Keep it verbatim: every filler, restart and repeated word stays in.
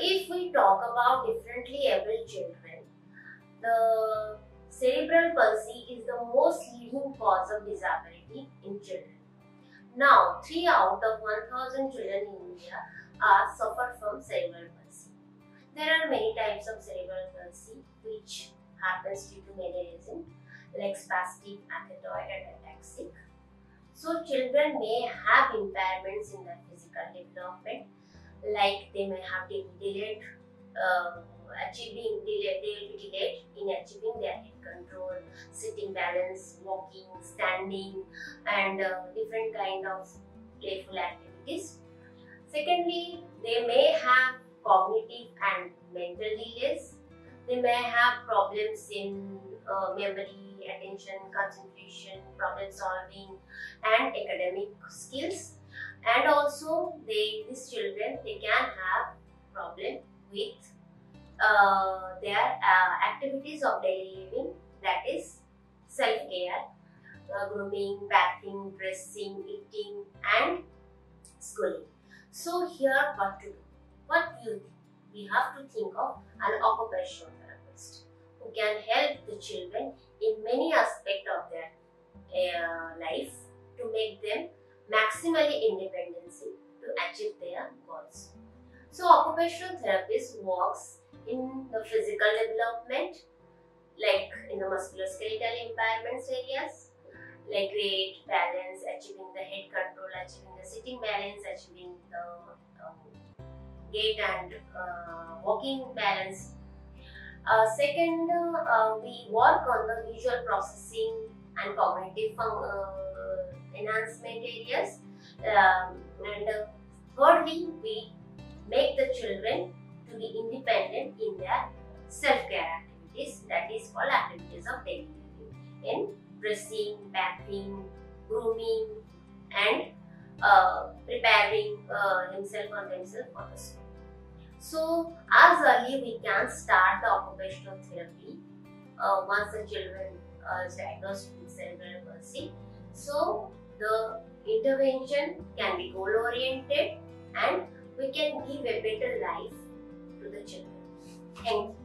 if we talk about differently abled children, the cerebral palsy is the most leading cause of disability in children. Now, three out of one thousand children in India are suffered from cerebral palsy. There are many types of cerebral palsy which happens due to mannerism like spastic, acatoid and ataxic. So, children may have impairments in their physical development, like they may have to delayed um, achieving, delayed, they will be delayed in achieving their head control, sitting balance, walking, standing, and uh, different kind of playful activities. Secondly, they may have cognitive and mental delays. They may have problems in uh, memory, attention, concentration, problem solving and academic skills, and also they these children they can have problem with uh, their uh, activities of daily living, that is self-care, uh, grooming, bathing, dressing, eating and schooling. So here what to do? What do you think? We have to think of an occupational therapist who can help the children in many aspects of their uh, life to make them maximally independent to achieve their goals. So, occupational therapist works in the physical development, like in the musculoskeletal impairments areas, like weight, balance, achieving the head control, achieving the sitting balance, achieving the um, gait and uh, walking balance. Uh, second, uh, we work on the visual processing and cognitive uh, enhancement areas. Um, and uh, thirdly, we make the children to be independent in their self-care activities, that is called activities of daily living, in dressing, bathing, grooming and uh, preparing uh, himself or themselves for the school. So, as early we can start the occupational therapy uh, once the children uh, is diagnosed with cerebral palsy. So, the intervention can be goal oriented and we can give a better life to the children. Thank you.